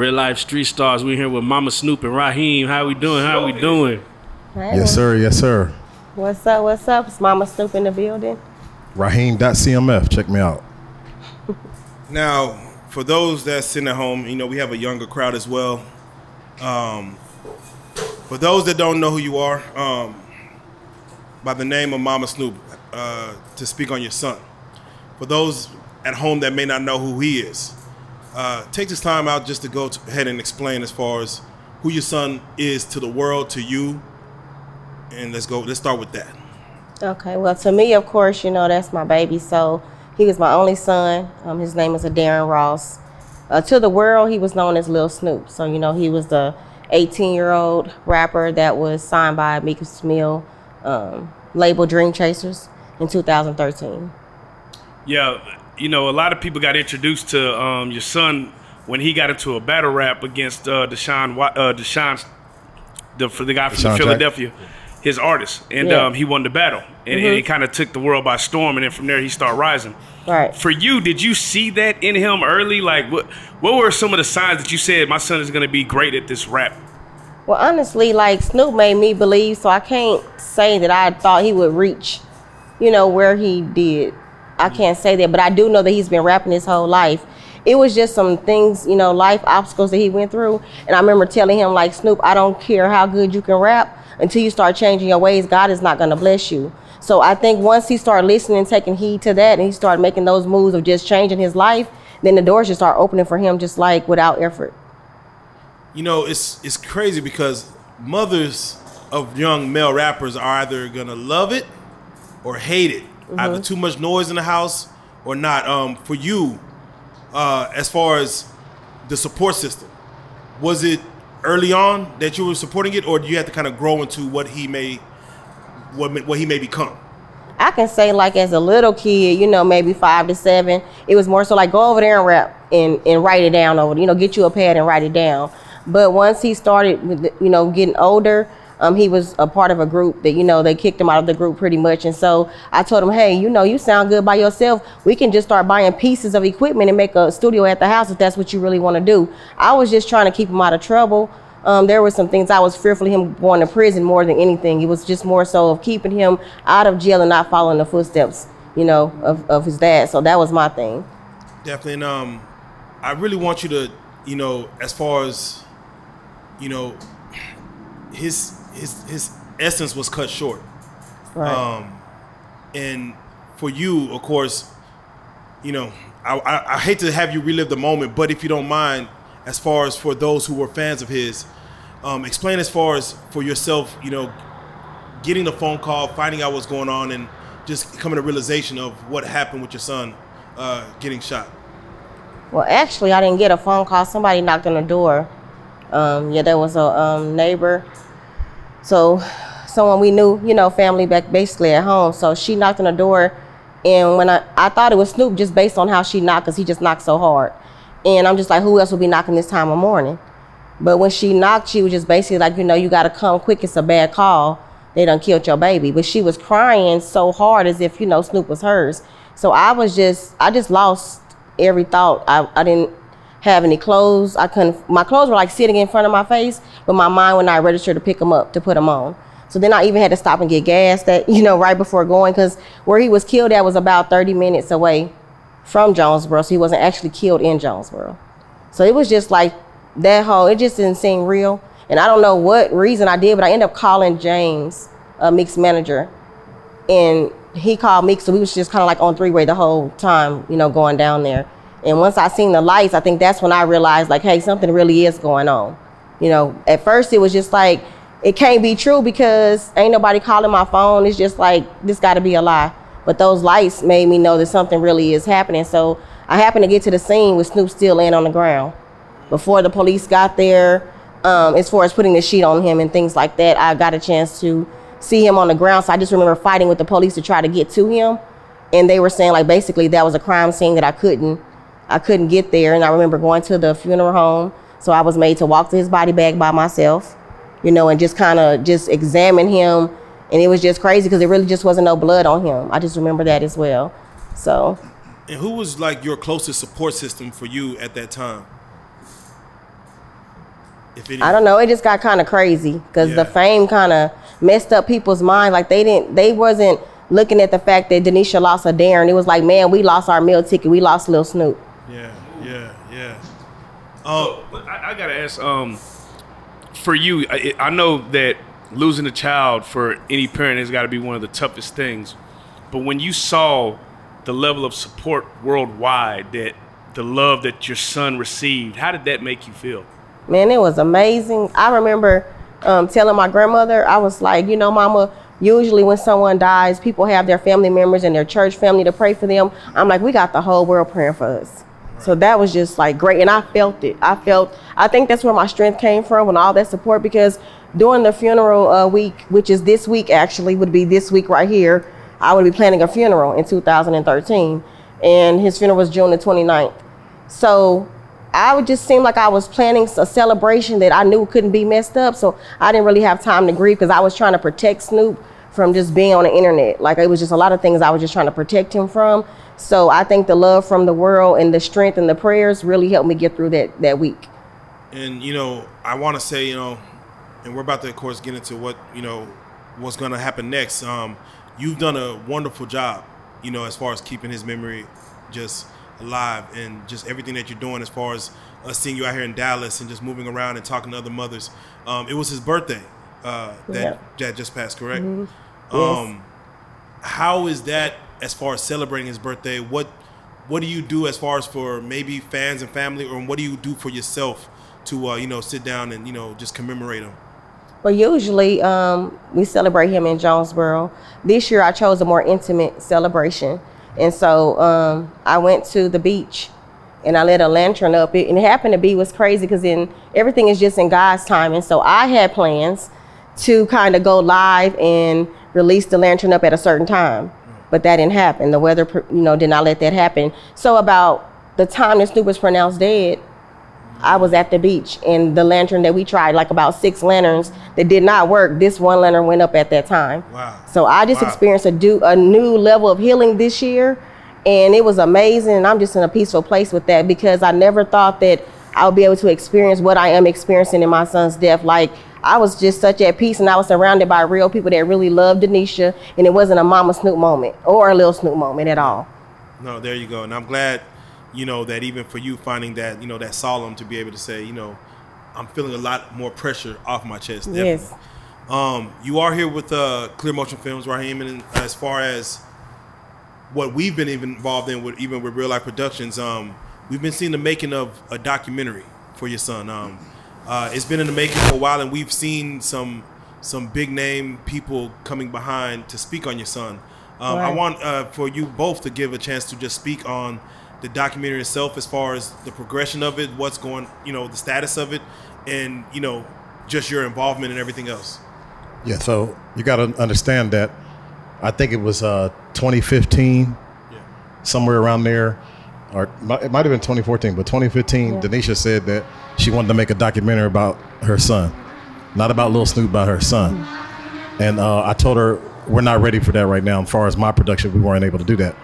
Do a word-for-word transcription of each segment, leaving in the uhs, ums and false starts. Real Life Street Stars. We're here with Mama Snupe and Raheem. How we doing? How we doing? Hey. Yes, sir. Yes, sir. What's up? What's up? It's Mama Snupe in the building. Raheem dot C M F. Check me out. Now, for those that's sitting at home, you know, we have a younger crowd as well. Um, for those that don't know who you are, um, by the name of Mama Snupe, uh, to speak on your son. For those at home that may not know who he is, uh, take this time out just to go to ahead and explain as far as who your son is to the world, to you, and let's go. Let's start with that. Okay. Well, to me, of course, you know, that's my baby. So he was my only son. Um, his name is a Darren Ross. Uh, to the world, he was known as Lil Snupe. So, you know, he was the eighteen-year-old rapper that was signed by Meek Mill, um, label Dream Chasers in two thousand thirteen. Yeah, you know, a lot of people got introduced to um, your son when he got into a battle rap against uh, Deshawn, uh, Deshawn, the, the guy from Deshawn Philadelphia. Jack. His artist, and yeah. um, he won the battle, and, mm-hmm. and it kind of took the world by storm. And then from there, he started rising. Right. For you, did you see that in him early? Like, what what were some of the signs that you said my son is going to be great at this rap? Well, honestly, like Snupe made me believe, so I can't say that I thought he would reach, you know, where he did. I mm-hmm. can't say that, but I do know that he's been rapping his whole life. It was just some things, you know, life obstacles that he went through, and I remember telling him, like, Snupe, I don't care how good you can rap. Until you start changing your ways, God is not going to bless you. So I think once he started listening and taking heed to that, and he started making those moves of just changing his life, then the doors just start opening for him, just like without effort. You know, it's it's crazy because mothers of young male rappers are either going to love it or hate it, mm-hmm. either too much noise in the house or not. Um, for you, uh, as far as the support system, was it early on that you were supporting it, or do you have to kind of grow into what he may what, what he may become? I can say, like, as a little kid, you know, maybe five to seven, it was more so like, go over there and rap and, and write it down, over, you know, get you a pad and write it down. But once he started, you know, getting older, um, he was a part of a group that, you know, they kicked him out of the group pretty much. And so I told him, hey, you know, you sound good by yourself. We can just start buying pieces of equipment and make a studio at the house if that's what you really want to do. I was just trying to keep him out of trouble. Um, there were some things I was fearful of him going to prison more than anything. It was just more so of keeping him out of jail and not following the footsteps, you know, of, of his dad. So that was my thing. Definitely. And um, I really want you to, you know, as far as, you know, his... His, his essence was cut short. Right. Um, and for you, of course, you know, I, I, I hate to have you relive the moment, but if you don't mind, as far as for those who were fans of his, um, explain as far as for yourself, you know, getting the phone call, finding out what's going on, and just coming to realization of what happened with your son uh, getting shot. Well, actually, I didn't get a phone call. Somebody knocked on the door. Um, yeah, there was a um, neighbor. So someone we knew, you know, family back basically at home. So she knocked on the door, and when I, I thought it was Snupe just based on how she knocked, because he just knocked so hard. And I'm just like, who else would be knocking this time of morning? But when she knocked, she was just basically like, you know, you got to come quick. It's a bad call. They done killed your baby. But she was crying so hard as if, you know, Snupe was hers. So I was just, I just lost every thought. I, I didn't have any clothes. I couldn't, my clothes were like sitting in front of my face, but my mind would not register to pick them up, to put them on. So then I even had to stop and get gas that, you know, right before going, because where he was killed at was about thirty minutes away from Jonesboro. So he wasn't actually killed in Jonesboro. So it was just like that whole, it just didn't seem real. And I don't know what reason I did, but I ended up calling James, uh, Meek's manager, and he called Meek. So we was just kind of like on three-way the whole time, you know, going down there. And once I seen the lights, I think that's when I realized, like, hey, something really is going on. You know, at first it was just like, it can't be true because ain't nobody calling my phone. It's just like, this got to be a lie. But those lights made me know that something really is happening. So I happened to get to the scene with Snupe still laying on the ground. Before the police got there, um, as far as putting the sheet on him and things like that, I got a chance to see him on the ground. So I just remember fighting with the police to try to get to him. And they were saying, like, basically that was a crime scene that I couldn't. I couldn't get there, and I remember going to the funeral home, so I was made to walk to his body bag by myself, you know, and just kind of just examine him, and it was just crazy because there really just wasn't no blood on him. I just remember that as well. So, and who was like your closest support system for you at that time? If it I don't know. It just got kind of crazy because yeah. the fame kind of messed up people's mind. Like they didn't, they wasn't looking at the fact that Denisha lost her Darren. It was like, man, we lost our meal ticket. We lost Lil Snupe. Yeah, yeah, yeah. Oh, but I, I gotta ask. Um, for you, I, I know that losing a child for any parent has got to be one of the toughest things. But when you saw the level of support worldwide, that the love that your son received, how did that make you feel? Man, it was amazing. I remember um, telling my grandmother, I was like, you know, Mama, usually when someone dies, people have their family members and their church family to pray for them. I'm like, we got the whole world praying for us. Right. So that was just like great. And I felt it. I felt, I think that's where my strength came from and all that support, because during the funeral uh, week, which is this week actually, would be this week right here, I would be planning a funeral in two thousand thirteen. And his funeral was June the twenty-ninth. So I would just seem like I was planning a celebration that I knew couldn't be messed up. So I didn't really have time to grieve because I was trying to protect Snoop from just being on the internet. Like, it was just a lot of things I was just trying to protect him from. So I think the love from the world and the strength and the prayers really helped me get through that, that week. And, you know, I want to say, you know, and we're about to, of course, get into what, you know, what's going to happen next. Um, you've done a wonderful job, you know, as far as keeping his memory just alive, and just everything that you're doing as far as us seeing you out here in Dallas and just moving around and talking to other mothers. Um, it was his birthday uh, that, yeah. that just passed, correct? Mm-hmm. um, yes. How is that as far as celebrating his birthday? What what do you do as far as for maybe fans and family, or what do you do for yourself to, uh, you know, sit down and, you know, just commemorate him? Well, usually um, we celebrate him in Jonesboro. This year I chose a more intimate celebration. And so um, I went to the beach and I lit a lantern up. It, and it happened to be, was crazy because then everything is just in God's time. And so I had plans to kind of go live and release the lantern up at a certain time, but that didn't happen. The weather, you know, did not let that happen. So about the time that Snoop was pronounced dead, I was at the beach, and the lantern that we tried, like about six lanterns that did not work, this one lantern went up at that time. Wow. So I just wow. experienced a, do, a new level of healing this year, and it was amazing, and I'm just in a peaceful place with that, because I never thought that I would be able to experience what I am experiencing in my son's death. Like, I was just such at peace, and I was surrounded by real people that really loved Denisha, and it wasn't a Mama Snupe moment or a Lil Snupe moment at all. No, there you go, and I'm glad, you know, that even for you finding that, you know, that solemn to be able to say, you know, I'm feeling a lot more pressure off my chest. Definitely. Yes. Um, you are here with uh, Clear Motion Films, Raheem, and as far as what we've been even involved in, with even with Real Life Productions, um, we've been seeing the making of a documentary for your son. Um, uh, it's been in the making for a while, and we've seen some some big name people coming behind to speak on your son. Um, right. I want uh, for you both to give a chance to just speak on the documentary itself, as far as the progression of it, what's going, you know, the status of it, and, you know, just your involvement and everything else. Yeah, so you got to understand that I think it was uh, twenty fifteen, yeah. somewhere around there, or it might have been twenty fourteen, but twenty fifteen, yeah. Denisha said that she wanted to make a documentary about her son, not about Lil Snupe, about her son. Mm-hmm. And uh, I told her, we're not ready for that right now. As far as my production, we weren't able to do that.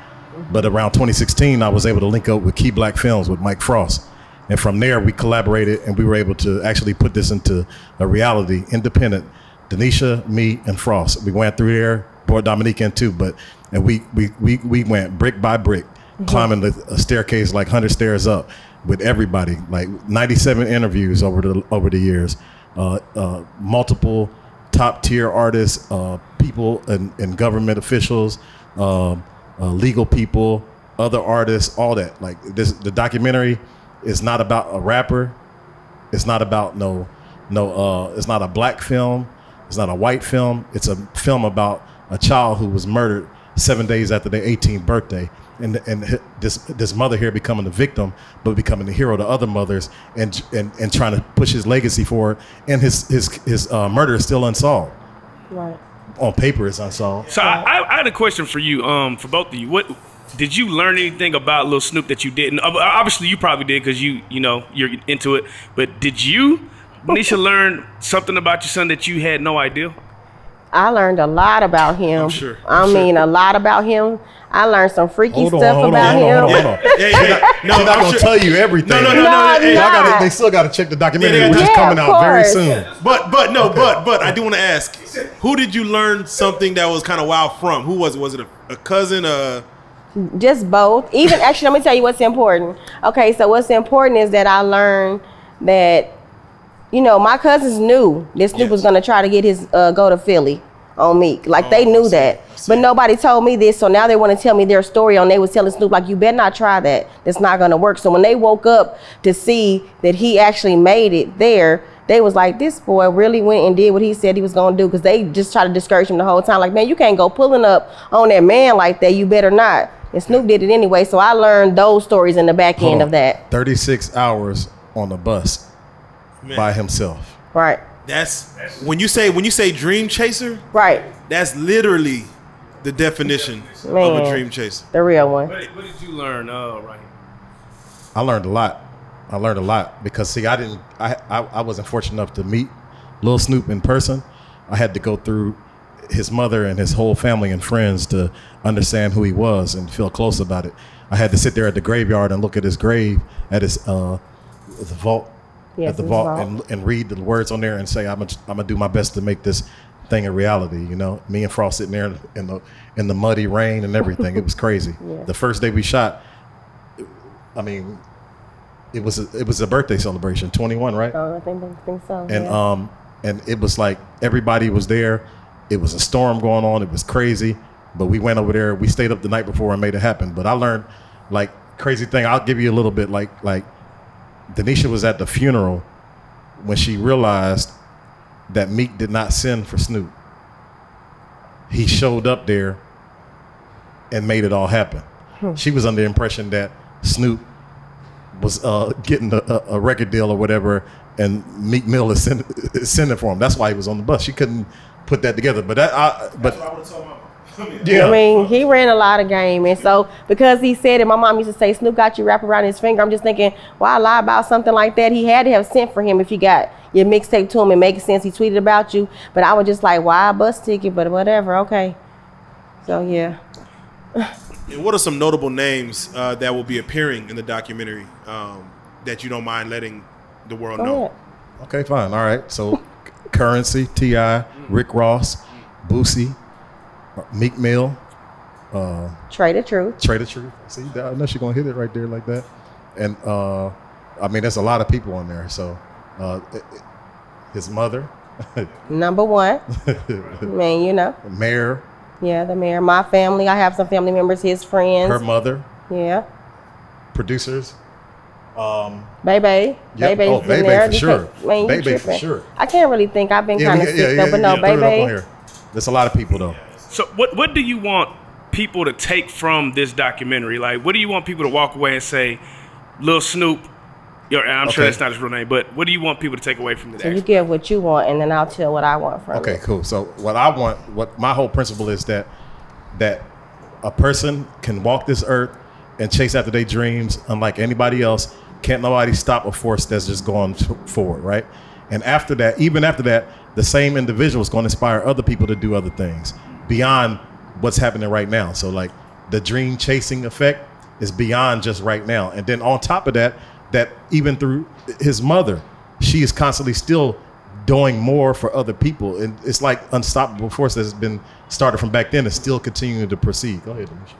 But around twenty sixteen, I was able to link up with Key Black Films with Mike Frost. And from there, we collaborated, and we were able to actually put this into a reality, independent. Denisha, me, and Frost. We went through there, brought Dominique in too, but and we, we, we, we went brick by brick, mm-hmm. climbing a staircase like one hundred stairs up with everybody, like ninety-seven interviews over the, over the years, uh, uh, multiple top-tier artists, uh, people and, and government officials, uh, Uh, legal people, other artists, all that. Like this, the documentary is not about a rapper. It's not about no, no. Uh, it's not a black film. It's not a white film. It's a film about a child who was murdered seven days after their eighteenth birthday, and and this this mother here becoming the victim, but becoming the hero to other mothers, and and and trying to push his legacy forward. And his his his uh, murder is still unsolved. Right. On paper, it's unsolved. So I, I had a question for you, um, for both of you. What did you learn anything about Lil Snupe that you didn't? Obviously, you probably did because you, you know, you're into it. But did you, Nisha, learn something about your son that you had no idea? I learned a lot about him. I'm sure. I'm I mean, sure. a lot about him. I learned some freaky hold on, stuff hold about on, him. Hold on, hold on, hold on. yeah, yeah, yeah. No, I'm not going to sure. tell you everything. No, no, no, no. no, no hey, I gotta, they still got to check the documentary, yeah, which yeah, is coming out very soon. But, but no, okay. but, but I do want to ask, who did you learn something that was kind of wild from? Who was it? Was it a, a cousin? A... Just both. Even actually, let me tell you what's important. Okay, so what's important is that I learned that, you know, my cousins knew that Snoop yes. was going to try to get his uh, go to Philly on Meek. Like, oh, they knew that. But nobody told me this, so now they want to tell me their story on they was telling Snoop, like, you better not try that. That's not going to work. So when they woke up to see that he actually made it there, they was like, this boy really went and did what he said he was going to do, because they just tried to discourage him the whole time. Like, man, you can't go pulling up on that man like that. You better not. And Snoop did it anyway, so I learned those stories in the back Hold end on. Of that. thirty-six hours on the bus. Man. By himself, right? That's when you say when you say dream chaser, right? That's literally the definition Man. Of a dream chaser, the real one. What did, what did you learn, uh, Ryan? I learned a lot. I learned a lot because see, I didn't, I, I, I wasn't fortunate enough to meet Lil Snupe in person. I had to go through his mother and his whole family and friends to understand who he was and feel close about it. I had to sit there at the graveyard and look at his grave at his uh, the vault. Yes, at the vault and, and read the words on there and say, I'm gonna do my best to make this thing a reality. You know, me and Frost sitting there in the in the muddy rain and everything. It was crazy. Yeah. The first day we shot, I mean, it was a, it was a birthday celebration. twenty-one, right? Oh, I think, I think so. And yeah. um, and it was like everybody was there. It was a storm going on. It was crazy, but we went over there. We stayed up the night before and made it happen. But I learned like crazy thing. I'll give you a little bit like like. Denisha was at the funeral when she realized that Meek did not send for Snoop. He showed up there and made it all happen. Hmm. She was under the impression that Snoop was uh, getting a, a record deal or whatever, and Meek Mill is, send, is sending for him. That's why he was on the bus. She couldn't put that together. But that, I, but. That's what I would've told Mama. Yeah. I mean, he ran a lot of game, and so because he said it, my mom used to say, Snoop got you wrapped around his finger. I'm just thinking, why lie about something like that? He had to have sent for him if you got your mixtape to him and make sense. He tweeted about you, but I was just like, why a bus ticket? But whatever, okay. So yeah. And what are some notable names uh, that will be appearing in the documentary um, that you don't mind letting the world Go know? Ahead. Okay, fine, all right. So Currency, T I, Rick Ross, Boosie, Meek Mill, uh, Trae tha Truth. Trae tha Truth. See, I know she's gonna hit it right there like that. And uh, I mean, there's a lot of people on there. So, uh, it, it, his mother, number one. I mean, you know, the mayor. Yeah, the mayor. My family. I have some family members. His friends. Her mother. Yeah. Producers. Um, Bay Bay. Yep. Bay oh, Bay Bay for sure. Man, Bay Bay for sure. I can't really think. I've been yeah, kind of yeah, sick yeah, though, yeah, but no, yeah. Bay Bay. There's a lot of people though. So what, what do you want people to take from this documentary? Like, what do you want people to walk away and say, Lil Snoop, and I'm okay. sure that's not his real name, but what do you want people to take away from this? So you give what you want, and then I'll tell what I want from okay, it. Okay, cool. So what I want, what my whole principle is that, that a person can walk this earth and chase after their dreams unlike anybody else. Can't nobody stop a force that's just going forward, right? And after that, even after that, the same individual is going to inspire other people to do other things beyond what's happening right now. So like the dream chasing effect is beyond just right now. And then on top of that, that even through his mother, she is constantly still doing more for other people. And it's like unstoppable force that's been started from back then and still continuing to proceed. Go ahead, Denisha.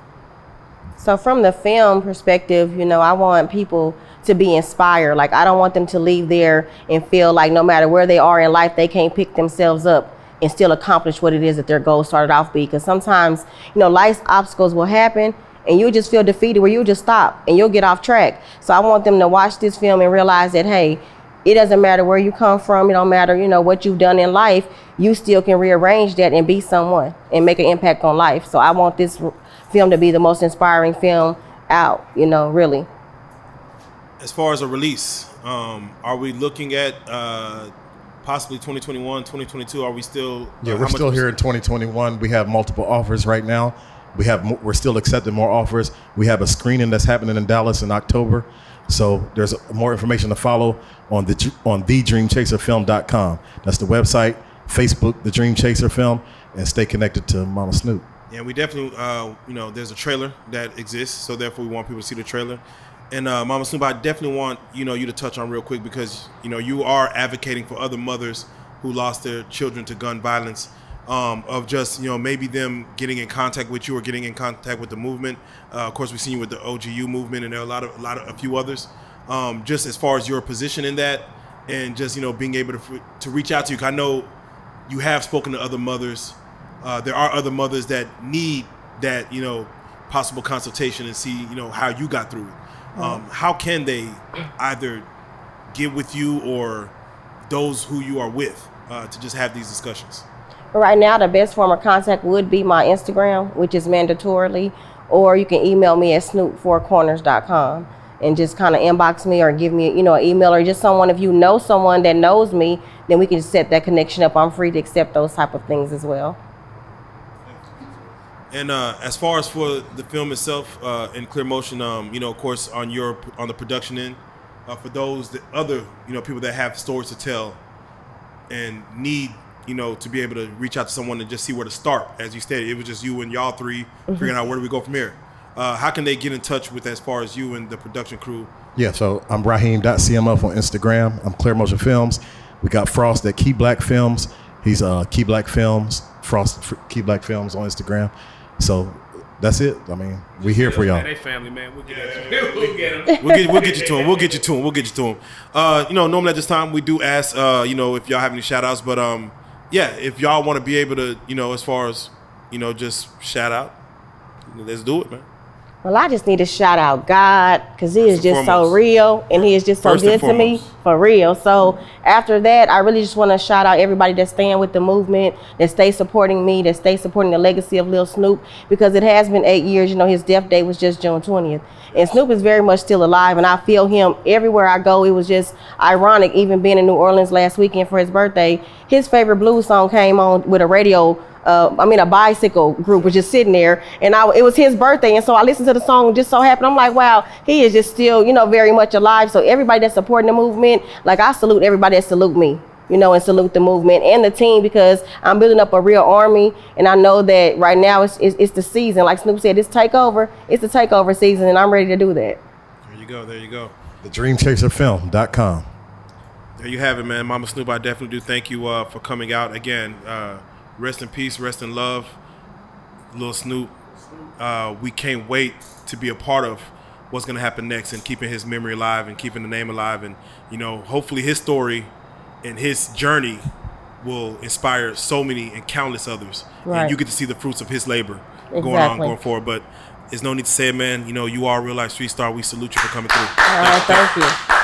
So from the film perspective, you know, I want people to be inspired. Like, I don't want them to leave there and feel like no matter where they are in life, they can't pick themselves up and still accomplish what it is that their goal started off being. Because sometimes, you know, life's obstacles will happen and you'll just feel defeated where you'll just stop and you'll get off track. So I want them to watch this film and realize that, hey, it doesn't matter where you come from. It don't matter, you know, what you've done in life. You still can rearrange that and be someone and make an impact on life. So I want this film to be the most inspiring film out, you know, really. As far as a release, um, are we looking at... Uh possibly twenty twenty-one, twenty twenty-two, are we still? Yeah, uh, we're still here in twenty twenty-one. We have multiple offers right now. We have, mo we're still accepting more offers. We have a screening that's happening in Dallas in October. So there's more information to follow on the on the Dream Chaser Film dot com. That's the website, Facebook, The Dream Chaser Film. and stay connected to Mama Snupe. Yeah, we definitely, uh, you know, there's a trailer that exists, so therefore we want people to see the trailer. And uh, Mama Snupe, I definitely want, you know, you to touch on real quick, because, you know, you are advocating for other mothers who lost their children to gun violence, um, of just, you know, maybe them getting in contact with you or getting in contact with the movement. Uh, of course, we've seen you with the O G U movement, and there are a lot of, a lot of, a few others. Um, just as far as your position in that, and just, you know, being able to to reach out to you. 'Cause I know you have spoken to other mothers. Uh, there are other mothers that need that, you know, possible consultation, and see, you know, how you got through it. Um, how can they either get with you or those who you are with uh, to just have these discussions? Right now, the best form of contact would be my Instagram, which is mandatorily, or you can email me at snoop four corners dot com and just kind of inbox me or give me, you know, an email, or just someone. If you know someone that knows me, then we can just set that connection up. I'm free to accept those type of things as well. And uh, as far as for the film itself, uh, in Clear Motion, um, you know, of course, on your on the production end, uh, for those that other, you know, people that have stories to tell and need, you know, to be able to reach out to someone and just see where to start. As you stated, it was just you and y'all three mm-hmm. figuring out where do we go from here. Uh, how can they get in touch with as far as you and the production crew? Yeah, so I'm Raheem dot C M F on Instagram. I'm Clear Motion Films. We got Frost at Key Black Films. He's uh, Key Black Films, Frost Key Black Films on Instagram. So that's it. I mean, we here for y'all. They family, man. We'll get you to him. We'll get you to him. We'll get you to him. Uh, you know, normally at this time we do ask, uh, you know, if y'all have any shout outs. But um, yeah, if y'all want to be able to, you know, as far as, you know, just shout out, let's do it, man. Well, I just need to shout out God, because he is just so real, and he is just so good to me, for real. So after that, I really just want to shout out everybody that's staying with the movement, that stay supporting me, that stay supporting the legacy of Lil Snupe, because it has been eight years. You know, his death date was just June twentieth. And Snupe is very much still alive, and I feel him everywhere I go. It was just ironic, even being in New Orleans last weekend for his birthday, his favorite blues song came on with a radio Uh, I mean, a bicycle group was just sitting there, and I, it was his birthday, and so I listened to the song, just so happened. I'm like, wow, he is just still, you know, very much alive. So everybody that's supporting the movement, like, I salute everybody that salute me, you know, and salute the movement and the team, because I'm building up a real army, and I know that right now it's, it's, it's the season. Like Snupe said, it's takeover. It's the takeover season, and I'm ready to do that. There you go. There you go. The Dream Chaser Film dot com. There you have it, man. Mama Snupe, I definitely do thank you uh, for coming out again. Uh, Rest in peace, rest in love, Lil Snupe. Uh, we can't wait to be a part of what's going to happen next, and keeping his memory alive and keeping the name alive. And, you know, hopefully his story and his journey will inspire so many and countless others. Right. And you get to see the fruits of his labor exactly. going on, going forward. But there's no need to say it, man. You know, you are a Real Life Street Star. We salute you for coming through. All right, thank you. Thank you.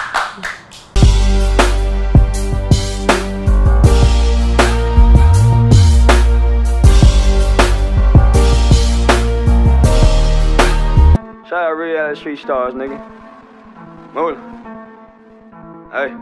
Shout out Real Life Street Stars, nigga. Moving. Hey.